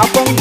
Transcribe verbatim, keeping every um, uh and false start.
Abang